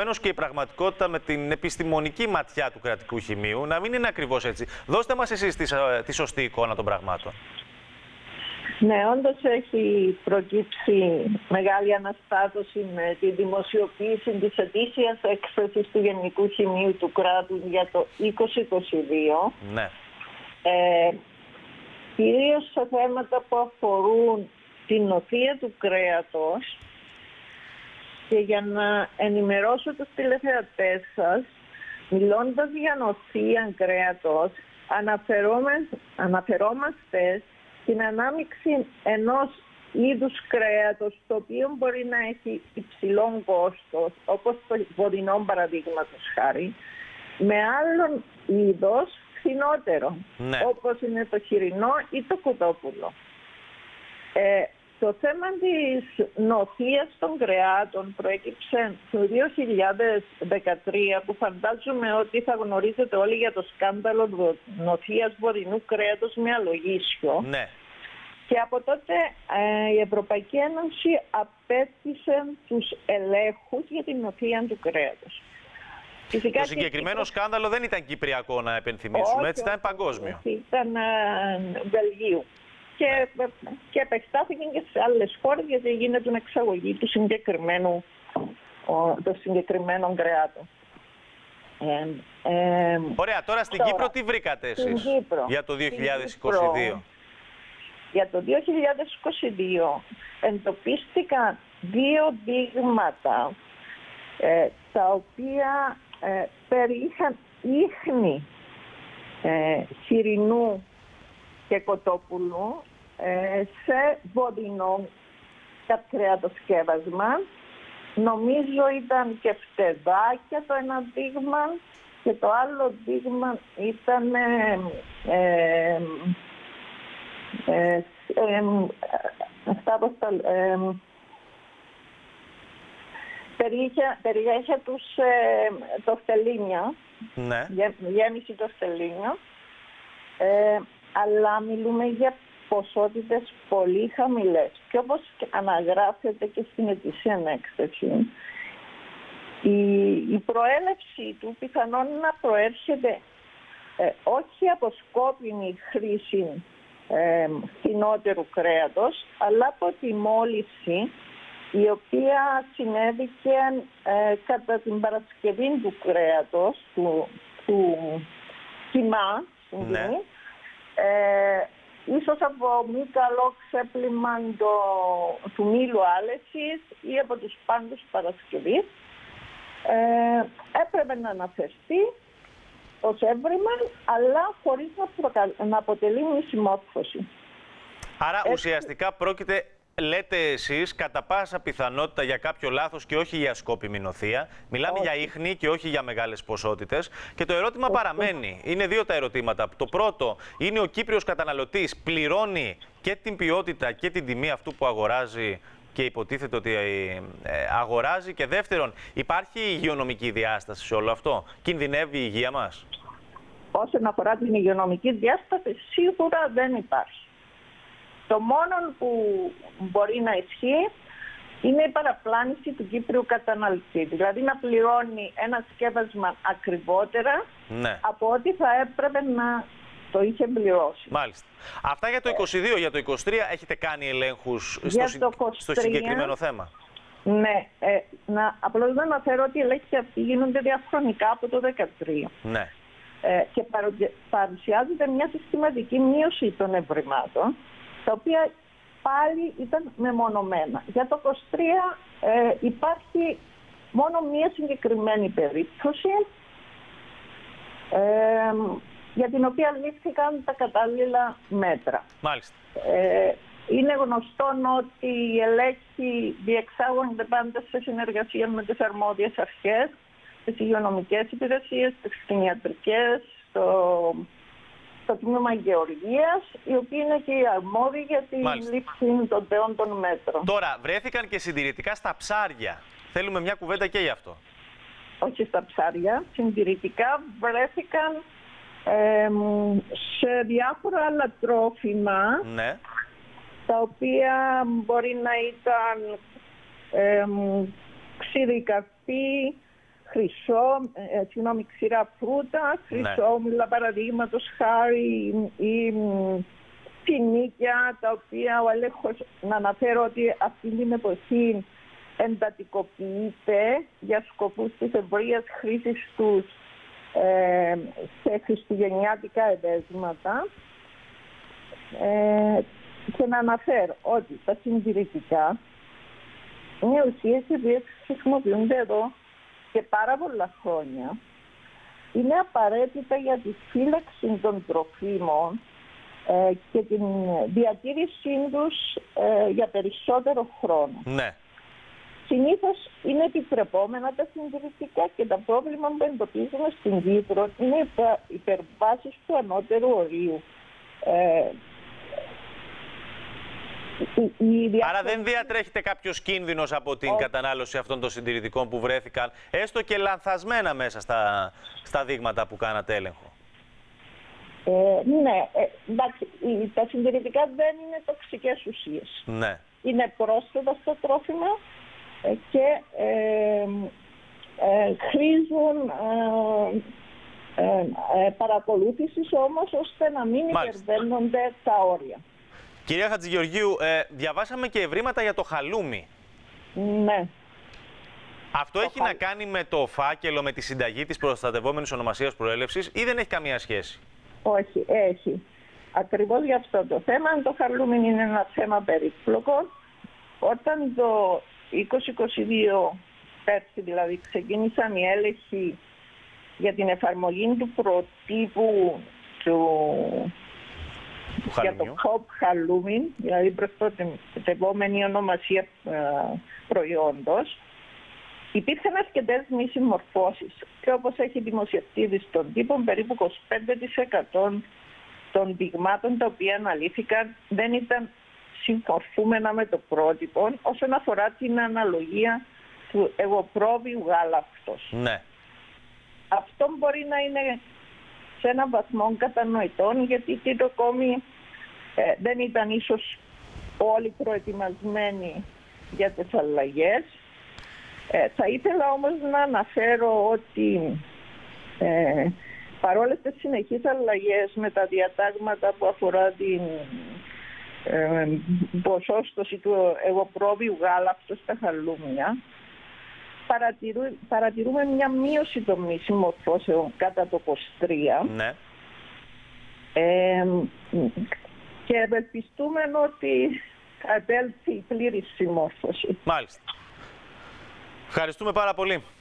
ενδεχομένως και η πραγματικότητα με την επιστημονική ματιά του κρατικού χημείου να μην είναι ακριβώς έτσι. Δώστε μας εσείς τη σωστή εικόνα των πραγμάτων. Ναι, όντως έχει προκύψει μεγάλη αναστάτωση με τη δημοσιοποίηση της ετήσιας έκθεσης του Γενικού Χημείου του κράτους για το 2022. Ναι. Κυρίως σε θέματα που αφορούν την οθεία του κρέατος. Και για να ενημερώσω τους τηλεθεατές σας, μιλώντας για οθεία κρέατος, αναφερόμαστε στην ανάμειξη ενός είδους κρέατος, το οποίο μπορεί να έχει υψηλό κόστος, όπως το βοδινό παραδείγματος χάρη, με άλλον είδος φθηνότερο, ναι, όπως είναι το χοιρινό ή το κοτόπουλο. Το θέμα της νοθείας των κρεάτων προέκυψε το 2013, που φαντάζομαι ότι θα γνωρίζετε όλοι για το σκάνδαλο νοθείας βορεινού κρέατος με αλογίσιο. Ναι. Και από τότε η Ευρωπαϊκή Ένωση απέκτησε τους ελέγχους για την νοθεία του κρέατος. Φυσικά το συγκεκριμένο σκάνδαλο δεν ήταν κυπριακό, να επενθυμίσουμε, όχι, έτσι ήταν παγκόσμιο. Ήταν Βελγίου. Και επεκτάθηκε και σε άλλες χώρες, γιατί γίνεται την εξαγωγή του συγκεκριμένων κρεάτων. Ωραία, τώρα στην Κύπρο τι βρήκατε εσείς για το 2022? Για το 2022 εντοπίστηκαν δύο δείγματα τα οποία περιείχαν ίχνη χοιρινού και κοτόπουλου σε βοδινό κρεατοσκεύασμα. Νομίζω ήταν και φτεδάκια το ένα δείγμα και το άλλο δείγμα ήταν αυτά που περιέχε το φτελίνια, ναι, γέμιση το φτελίνια. Αλλά μιλούμε για ποσότητες πολύ χαμηλές. Και όπως αναγράφεται και στην ετήσια έκθεση, η προέλευση του πιθανόν να προέρχεται όχι από σκόπιμη χρήση φθηνότερου κρέατος, αλλά από τη μόλυνση, η οποία συνέβηκε κατά την παρασκευή του κρέατος, του κιμά, ναι, ίσως από μη καλό ξέπλυμα του μήλου άλεσης ή από τους πάντους Παρασκευής, έπρεπε να αναφερθεί ως έβριμα, αλλά χωρίς να αποτελεί μη συμμόρφωση. Άρα ουσιαστικά πρόκειται, λέτε εσείς, κατά πάσα πιθανότητα για κάποιο λάθος και όχι για σκόπιμη νοθεία. Μιλάμε για ίχνη και όχι για μεγάλες ποσότητες. Και το ερώτημα παραμένει. Είναι δύο τα ερωτήματα. Το πρώτο είναι, ο Κύπριος καταναλωτής πληρώνει και την ποιότητα και την τιμή αυτού που αγοράζει και υποτίθεται ότι αγοράζει? Και δεύτερον, υπάρχει υγειονομική διάσταση σε όλο αυτό? Κινδυνεύει η υγεία μας? Όσον αφορά την υγειονομική διάσταση, σίγουρα δεν υπάρχει. Το μόνο που μπορεί να ισχύει είναι η παραπλάνηση του Κύπριου καταναλωτή. Δηλαδή να πληρώνει ένα σκεύασμα ακριβότερα, ναι, από ό,τι θα έπρεπε να το είχε πληρώσει. Μάλιστα. Αυτά για το 22. Για το 23 έχετε κάνει ελέγχους στο συγκεκριμένο θέμα? Ναι. Απλώς να αναφέρω ότι οι ελέγχοι αυτοί γίνονται διαχρονικά από το 2013. Ναι. Και παρουσιάζεται μια συστηματική μείωση των ευρημάτων, τα οποία πάλι ήταν μεμονωμένα. Για το 23 υπάρχει μόνο μία συγκεκριμένη περίπτωση, για την οποία λήφθηκαν τα κατάλληλα μέτρα. Μάλιστα. Είναι γνωστόν ότι οι ελέγχοι διεξάγονται πάντα σε συνεργασία με τις αρμόδιες αρχές, τις υγειονομικές υπηρεσίες, τις κτηνιατρικές, το τμήμα Γεωργίας, οι οποίοι είναι και οι αρμόδιοι για τη λήψη των τεόντων μέτρων. Τώρα, βρέθηκαν και συντηρητικά στα ψάρια. Θέλουμε μια κουβέντα και γι' αυτό. Όχι στα ψάρια. Συντηρητικά βρέθηκαν σε διάφορα άλλα τρόφιμα, ναι, τα οποία μπορεί να ήταν ξηροί καρποί, ξηρά φρούτα, χρυσόμηλα, παραδείγματος χάρη ή φινίκια, τα οποία ο έλεγχος, να αναφέρω ότι αυτή την εποχή εντατικοποιείται για σκοπούς της ευρείας χρήσης τους σε χριστουγεννιάτικα επαίσματα. Και να αναφέρω ότι τα συντηρητικά είναι ουσίες οι οποίες χρησιμοποιούνται εδώ και πάρα πολλά χρόνια. Είναι απαραίτητα για τη φύλαξη των τροφίμων και την διατήρησή τους για περισσότερο χρόνο. Ναι. Συνήθως είναι επιτρεπόμενα τα συντηρητικά και τα πρόβλημα που εντοπίζουμε στην Κύπρο είναι οι υπερβάσεις του ανώτερου ορίου. Άρα δεν διατρέχεται κάποιος κίνδυνος από την κατανάλωση αυτών των συντηρητικών που βρέθηκαν, έστω και λανθασμένα μέσα στα δείγματα που κάνατε έλεγχο. Ναι, εντάξει, τα συντηρητικά δεν είναι τοξικές ουσίες. Ναι. Είναι πρόσθετα στο τρόφιμα και χρήζουν παρακολούθησης όμως, ώστε να μην υπερβαίνονται τα όρια. Κυρία Χατζηγεωργίου, διαβάσαμε και ευρήματα για το χαλούμι. Ναι. Αυτό έχει να κάνει με το φάκελο, με τη συνταγή της προστατευόμενης ονομασίας προέλευσης ή δεν έχει καμία σχέση? Όχι, έχει. Ακριβώς για αυτό το θέμα. Το χαλούμι είναι ένα θέμα περίπλοκο. Όταν το 2022, πέρσι δηλαδή, ξεκίνησαν οι έλεγχοι για την εφαρμογή του προτύπου για το HOP HALUMIN, δηλαδή προστατευόμενη ονομασία προϊόντος, υπήρχαν αρκετές μη συμμορφώσεις και όπως έχει δημοσιευτεί στον τύπο, περίπου 25% των δειγμάτων τα οποία αναλύθηκαν δεν ήταν συμμορφούμενα με το πρότυπο όσον αφορά την αναλογία του εγωπρόβιου γάλακτος. Ναι. Αυτό μπορεί να είναι σε έναν βαθμό κατανοητών, γιατί το κόμι δεν ήταν ίσως όλοι προετοιμασμένοι για τις αλλαγές. Θα ήθελα όμως να αναφέρω ότι παρόλες τις συνεχείς αλλαγές με τα διατάγματα που αφορά την ποσόστοση του εγωπρόβιου γάλακτος στα χαλούμια, παρατηρούμε μια μείωση των μη συμμορφώσεων κατά το 23. Ναι. Και ευελπιστούμε ότι θα επέλθει η πλήρη συμμόρφωση. Μάλιστα. Ευχαριστούμε πάρα πολύ.